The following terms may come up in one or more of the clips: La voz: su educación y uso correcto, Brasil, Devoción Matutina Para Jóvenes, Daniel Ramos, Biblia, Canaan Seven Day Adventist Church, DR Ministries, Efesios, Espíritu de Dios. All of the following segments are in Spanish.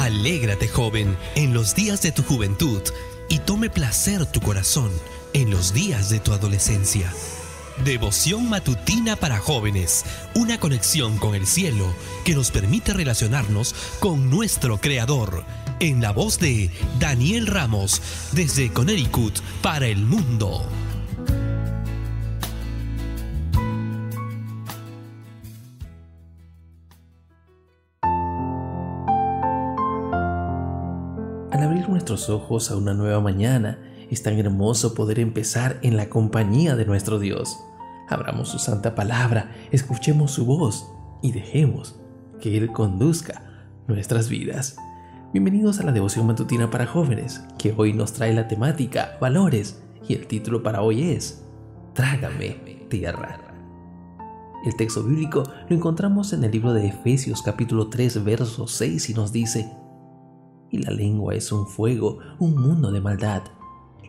Alégrate, joven, en los días de tu juventud, y tome placer tu corazón en los días de tu adolescencia. Devoción Matutina para Jóvenes, una conexión con el cielo que nos permite relacionarnos con nuestro Creador. En la voz de Daniel Ramos, desde Connecticut para el mundo. Al abrir nuestros ojos a una nueva mañana, es tan hermoso poder empezar en la compañía de nuestro Dios. Abramos su santa palabra, escuchemos su voz y dejemos que Él conduzca nuestras vidas. Bienvenidos a la Devoción Matutina para Jóvenes, que hoy nos trae la temática Valores, y el título para hoy es Trágame, Tierra. El texto bíblico lo encontramos en el libro de Efesios capítulo 3 verso 6 y nos dice: Y la lengua es un fuego, un mundo de maldad.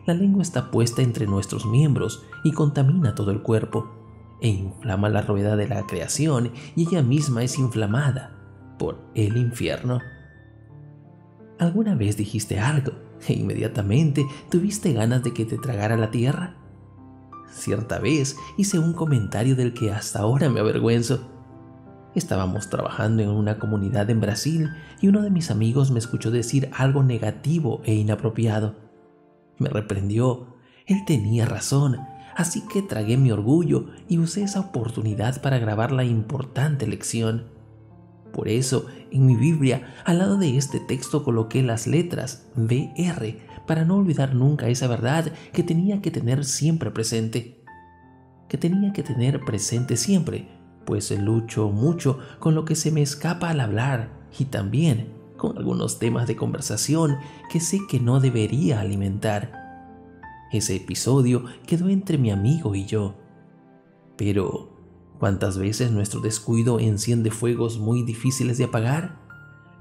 La lengua está puesta entre nuestros miembros y contamina todo el cuerpo, e inflama la rueda de la creación, y ella misma es inflamada por el infierno. ¿Alguna vez dijiste algo e inmediatamente tuviste ganas de que te tragara la tierra? Cierta vez hice un comentario del que hasta ahora me avergüenzo. Estábamos trabajando en una comunidad en Brasil y uno de mis amigos me escuchó decir algo negativo e inapropiado. Me reprendió. Él tenía razón, así que tragué mi orgullo y usé esa oportunidad para grabar la importante lección. Por eso, en mi Biblia, al lado de este texto coloqué las letras BR para no olvidar nunca esa verdad que tenía que tener siempre presente. Pues lucho mucho con lo que se me escapa al hablar y también con algunos temas de conversación que sé que no debería alimentar. Ese episodio quedó entre mi amigo y yo. Pero, ¿cuántas veces nuestro descuido enciende fuegos muy difíciles de apagar?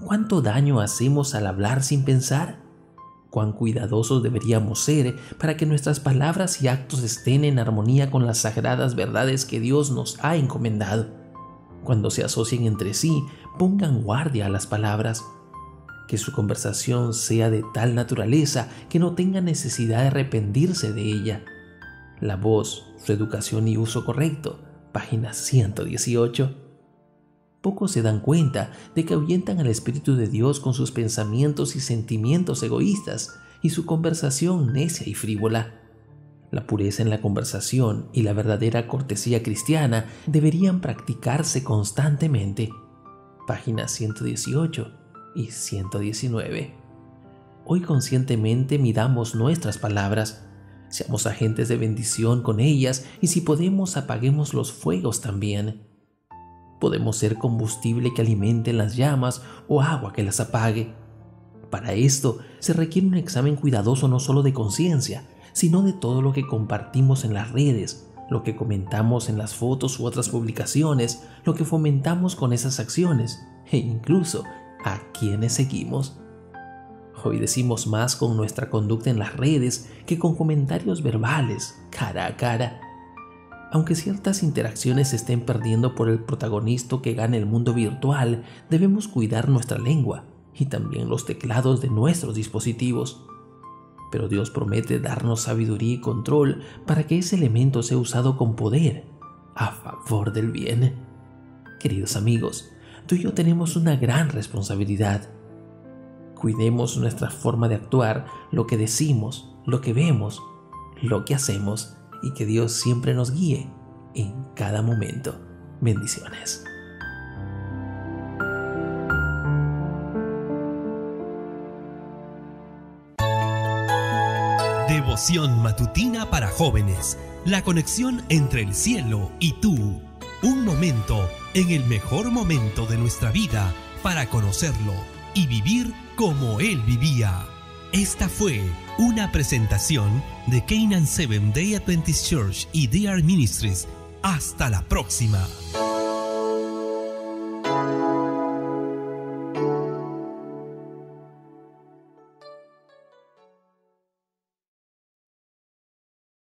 ¿Cuánto daño hacemos al hablar sin pensar? ¿Cuán cuidadosos deberíamos ser para que nuestras palabras y actos estén en armonía con las sagradas verdades que Dios nos ha encomendado? Cuando se asocien entre sí, pongan guardia a las palabras. Que su conversación sea de tal naturaleza que no tenga necesidad de arrepentirse de ella. La voz, su educación y uso correcto. Página 118. Pocos se dan cuenta de que ahuyentan al Espíritu de Dios con sus pensamientos y sentimientos egoístas y su conversación necia y frívola. La pureza en la conversación y la verdadera cortesía cristiana deberían practicarse constantemente. Páginas 118 y 119. Hoy conscientemente midamos nuestras palabras. Seamos agentes de bendición con ellas y si podemos apaguemos los fuegos también. Podemos ser combustible que alimente las llamas o agua que las apague. Para esto se requiere un examen cuidadoso no solo de conciencia, sino de todo lo que compartimos en las redes, lo que comentamos en las fotos u otras publicaciones, lo que fomentamos con esas acciones e incluso a quienes seguimos. Hoy decimos más con nuestra conducta en las redes que con comentarios verbales cara a cara. Aunque ciertas interacciones se estén perdiendo por el protagonista que gana el mundo virtual, debemos cuidar nuestra lengua y también los teclados de nuestros dispositivos. Pero Dios promete darnos sabiduría y control para que ese elemento sea usado con poder, a favor del bien. Queridos amigos, tú y yo tenemos una gran responsabilidad. Cuidemos nuestra forma de actuar, lo que decimos, lo que vemos, lo que hacemos. Y que Dios siempre nos guíe en cada momento. Bendiciones. Devoción Matutina para Jóvenes. La conexión entre el cielo y tú. Un momento en el mejor momento de nuestra vida para conocerlo y vivir como Él vivía. Esta fue una presentación de Canaan Seven Day Adventist Church y DR Ministries. Hasta la próxima.